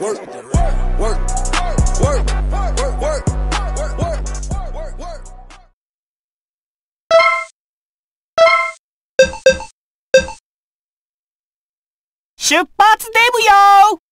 work, work, work, work, work, work, work. Shupatsu debu yo!